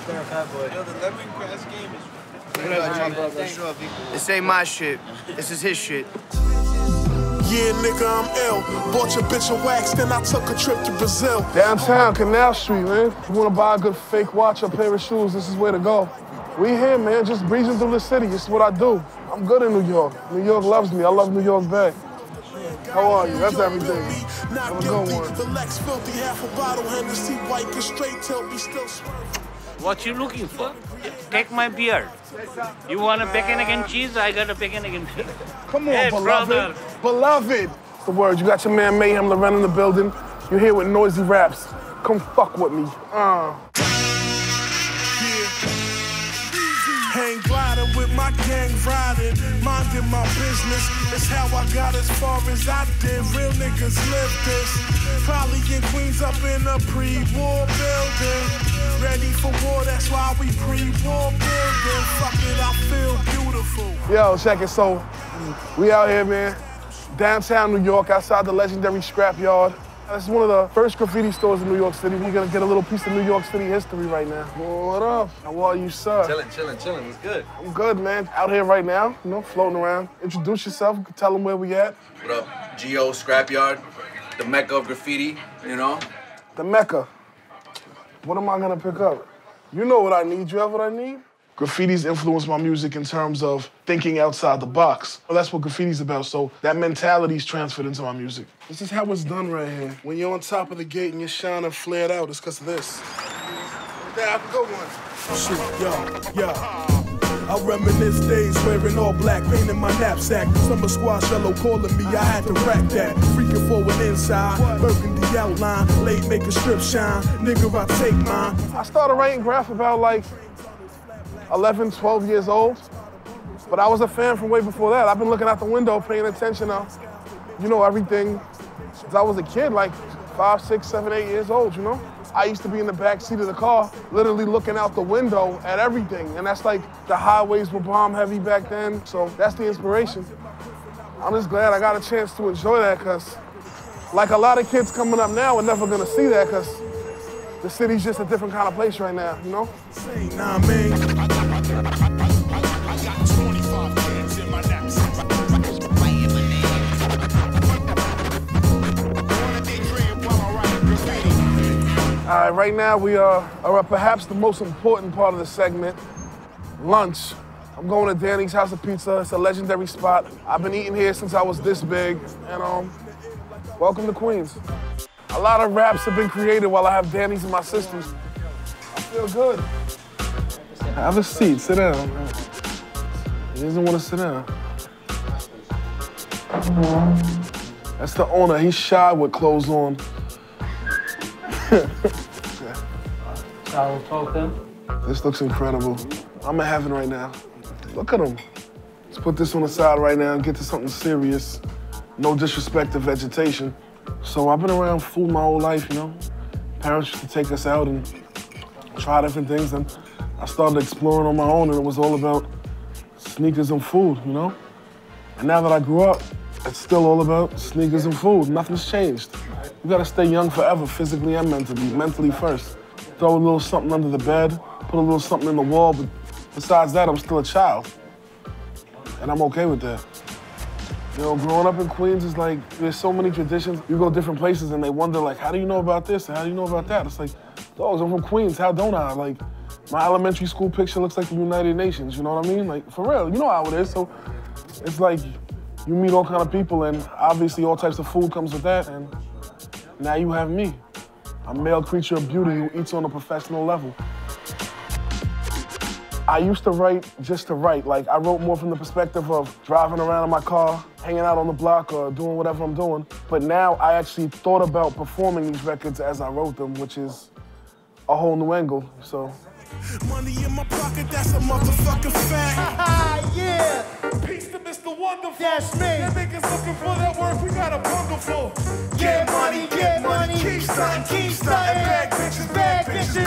out there, fat boy. Yo, the lemongrass game is. This ain't my shit. This is his shit. Yeah, nigga, I'm ill. Bought your bitch a wax, then I took a trip to Brazil. Downtown, Canal Street, man. You wanna buy a good fake watch or a pair of shoes, this is where to go. We here, man, just breezing through the city. It's what I do. I'm good in New York. New York loves me. I love New York back. How are you? That's everything. I'm a good one. The Lex filthy, half a bottle, Hennessy, white, get straight till we still swerve. What you looking for? Take my beard. You want a bacon again cheese? I got a bacon again cheese. Come on, hey, beloved. Brother. Beloved. That's the word. You got your man Meyhem Lauren in the building. You're here with noisy raps. Come fuck with me. Hang gliding with my gang riding, minding my business. It's how I got as far as I did. Real niggas live this. Probably in Queens up in a pre-war building. Ready for war, that's why we pre-war building. Fuck it, I feel beautiful. Yo, check it. So, we out here, man. Downtown New York, outside the legendary Scrapyard. This is one of the first graffiti stores in New York City. We're gonna get a little piece of New York City history right now. What up? How are you, sir? Chillin'. It's good. I'm good, man. Out here right now, you know, floating around. Introduce yourself. Tell them where we at. What up? G.O. Scrapyard, the mecca of graffiti, you know? The mecca. What am I gonna pick up? You know what I need. You have what I need? Graffiti's influenced my music in terms of thinking outside the box. Well, that's what graffiti's about, so that mentality's transferred into my music. This is how it's done right here. When you're on top of the gate and you're shining flared out, it's because of this. Yeah, have a good one. Shoot, yo. I reminisce days wearing all black, painting my knapsack. Summer squad shallow calling me, I had to rack that. Freaking forward inside, burgundy outline, late make a strip shine. Nigga, I take mine. I started writing graph about like 11, 12 years old, but I was a fan from way before that. I've been looking out the window, paying attention to, you know, everything since I was a kid, like 5, 6, 7, 8 years old, you know? I used to be in the back seat of the car, literally looking out the window at everything, and that's like, the highways were bomb heavy back then, so that's the inspiration. I'm just glad I got a chance to enjoy that, because like a lot of kids coming up now are never gonna see that, because the city's just a different kind of place right now, you know? Nah, man. I got 25 cans in my knapsack. All right, right now we are at perhaps the most important part of the segment, lunch. I'm going to Danny's House of Pizza. It's a legendary spot. I've been eating here since I was this big, and welcome to Queens. A lot of raps have been created while I have Danny's in my systems. I feel good. Have a seat, sit down. He doesn't want to sit down. That's the owner, he's shy with clothes on. This looks incredible. I'm in heaven right now. Look at him. Let's put this on the side right now and get to something serious. No disrespect to vegetation. So I've been around food my whole life, you know? Parents used to take us out and try different things, and I started exploring on my own, and it was all about sneakers and food, you know? And now that I grew up, it's still all about sneakers and food. Nothing's changed. You gotta stay young forever, physically and mentally. Mentally first. Throw a little something under the bed, put a little something in the wall, but besides that, I'm still a child. And I'm okay with that. You know, growing up in Queens is like, there's so many traditions. You go different places and they wonder like, how do you know about this and how do you know about that? It's like, dogs, I'm from Queens, how don't I? Like, my elementary school picture looks like the United Nations, you know what I mean? Like, for real, you know how it is. So it's like, you meet all kind of people and obviously all types of food comes with that, and now you have me. A male creature of beauty who eats on a professional level. I used to write just to write. Like, I wrote more from the perspective of driving around in my car, hanging out on the block, or doing whatever I'm doing. But now I actually thought about performing these records as I wrote them, which is a whole new angle, so. Money in my pocket, that's a motherfucking fact. Yeah! Peace to Mr. Wonderful. That's me. That nigga's looking for that work, we got a wonderful. Get money. Keep stuntin'. Bad bitches.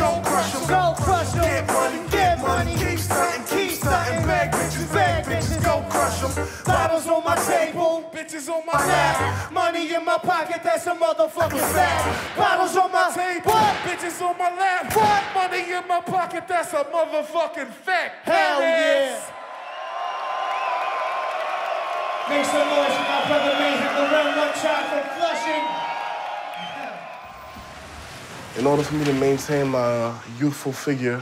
Go crush em. Get money. Keep stuntin'. Bad bitches. Go crush em. Bottles on my table, bitches on my lap. Money in in my pocket, that's a motherfucking fact. Bottles on my table, what? Bitches on my lap, what? Money in my pocket, that's a motherfucking fact. Hell yes. Yeah. Make some noise for my brother Meyhem Lauren, one time for Flushing. In order for me to maintain my youthful figure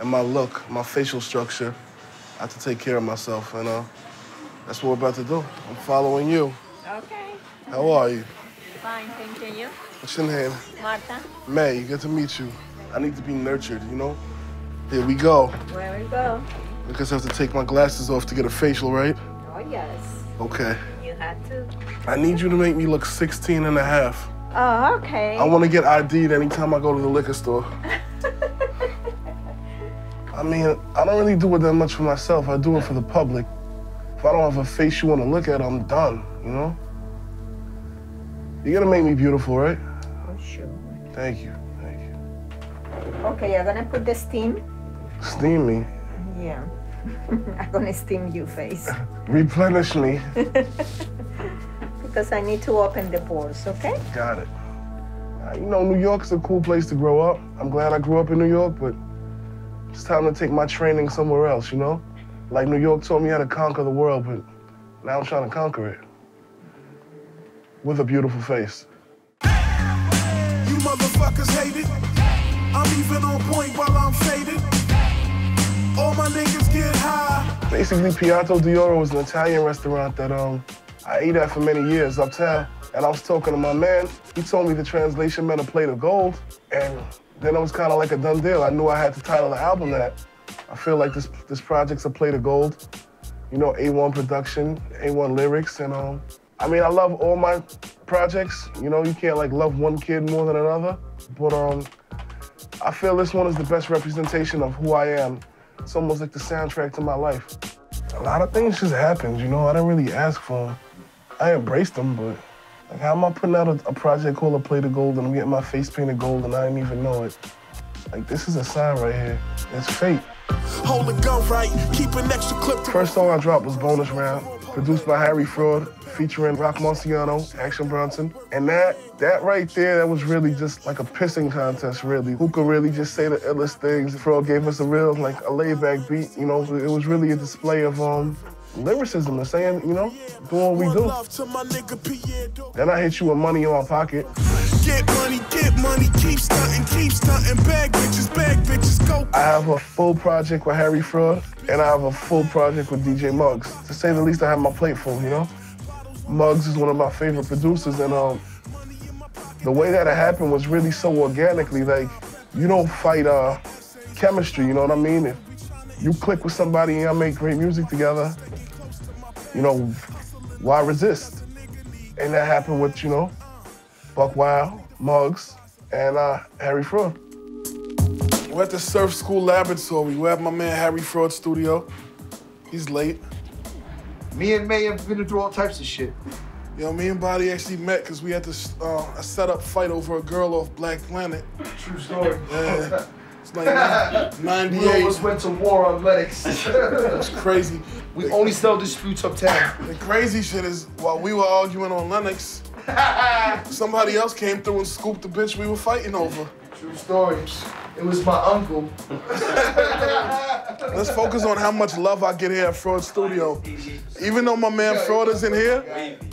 and my look, my facial structure, I have to take care of myself, and that's what we're about to do. I'm following you. Okay. How are you? Fine, thank you. What's your name? Marta. May, good to meet you. I need to be nurtured, you know? Here we go. Where we go? I guess I have to take my glasses off to get a facial, right? Oh, yes. Okay. You have to. I need you to make me look 16 and a half. Oh, okay. I want to get ID'd anytime I go to the liquor store. I mean, I don't really do it that much for myself. I do it for the public. If I don't have a face you want to look at, I'm done, you know? You're gonna make me beautiful, right? Oh, sure. Thank you, thank you. Okay, you're gonna put the steam. Steam me? Yeah. I'm gonna steam your face. Replenish me. Because I need to open the pores, okay? Got it. You know, New York's a cool place to grow up. I'm glad I grew up in New York, but it's time to take my training somewhere else, you know? Like New York taught me how to conquer the world, but now I'm trying to conquer it. With a beautiful face. You motherfuckers hate it. I'm even on point while I'm faded. All my niggas get high. Basically, Piatto D'Oro is an Italian restaurant that I ate at for many years uptown. And I was talking to my man. He told me the translation meant a plate of gold. And then it was kind of like a done deal. I knew I had to title the album that. I feel like this project's a plate of gold. You know, A1 production, A1 lyrics, and I mean, I love all my projects. You know, you can't like love one kid more than another. But I feel this one is the best representation of who I am. It's almost like the soundtrack to my life. A lot of things just happened, you know? I didn't really ask for them. I embraced them, but like, how am I putting out a project called A Plate of Gold and I'm getting my face painted gold and I didn't even know it? Like, this is a sign right here. It's fate. Hold the gun right, keep an extra clip. First song I dropped was Bonus Round, produced by Harry Fraud, featuring Roc Marciano, Action Bronson. And that right there, that was really just like a pissing contest, really. Who could really just say the illest things? Fraud gave us a real, like, a laid-back beat, you know? It was really a display of lyricism and saying, you know, do what we do. Then I hit you with Money In My Pocket. Get money, keep stunting, bag bitches, go. I have a full project with Harry Fraud, and I have a full project with DJ Muggs. To say the least, I have my plate full, you know? Muggs is one of my favorite producers, and the way that it happened was really so organically, like, you don't fight chemistry, you know what I mean? If you click with somebody and y'all make great music together, you know, why resist? And that happened with, you know, Buckwild, Muggs, and Harry Fraud. We're at the Surf School Laboratory. We're at my man Harry Fraud's studio. He's late. Me and May have been into all types of shit. Yo, me and Body actually met because we had this a set-up fight over a girl off Black Planet. True story. Yeah. It's like 98. We almost went to war on Lennox. It's crazy. We only sell disputes uptown. The crazy shit is, while we were arguing on Lennox, somebody else came through and scooped the bitch we were fighting over. True story. It was my uncle. Let's focus on how much love I get here at Fraud Studio. Even though my man Fraud is in here,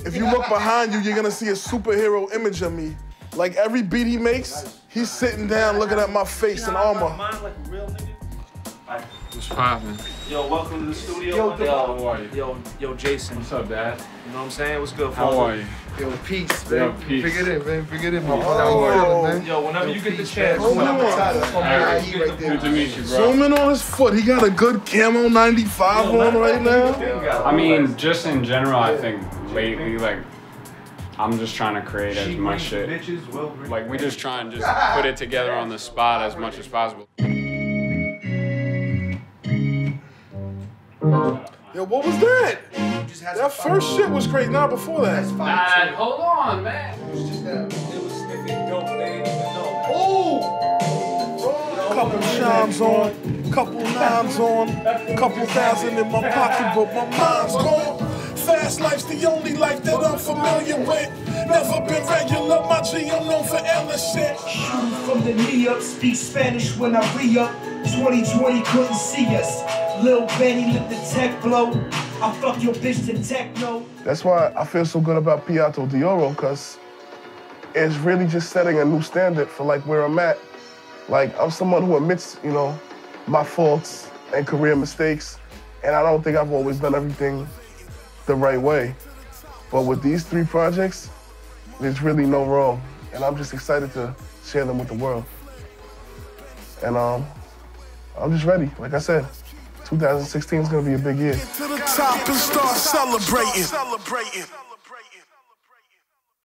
if you look behind you, you're gonna see a superhero image of me. Like every beat he makes, he's sitting down looking at my face and armor. What's poppin'? Yo, welcome to the studio. Yo, how are you? Yo, Jason. What's up, Dad? You know what I'm saying? What's good, folks? How are you? Yo, peace, man. Yo, peace. Bring it in, my brother. How are you, man? Yo, whenever you get the chance, zoom in on his foot. Good to meet you, bro. Zoom in on his foot. He got a good camo 95 on right now. I mean, just in general, I think lately, like, I'm just trying to create as much shit. Like, we just try and just put it together on the spot as much as possible. Yo, what was that? That first shit was crazy. Not before that. Nah, hold on, man. It was just that. It was sniffing dope, man. Oh! Couple chimes on, couple nines on, couple thousand in my pocket, but my mind's gone. fast life's the only life that I'm familiar with. Never been regular, my G, I'm known for Ella shit. Shoot from the knee up, speak Spanish when I re-up. 2020 couldn't see us. Lil Benny let the tech blow. I fuck your bitch to techno. That's why I feel so good about Piatto D'Oro, because it's really just setting a new standard for like where I'm at. Like, I'm someone who admits, you know, my faults and career mistakes, and I don't think I've always done everything the right way. But with these three projects, there's really no wrong, and I'm just excited to share them with the world. And I'm just ready, like I said. 2016 is gonna be a big year. Get to the top and start celebrating.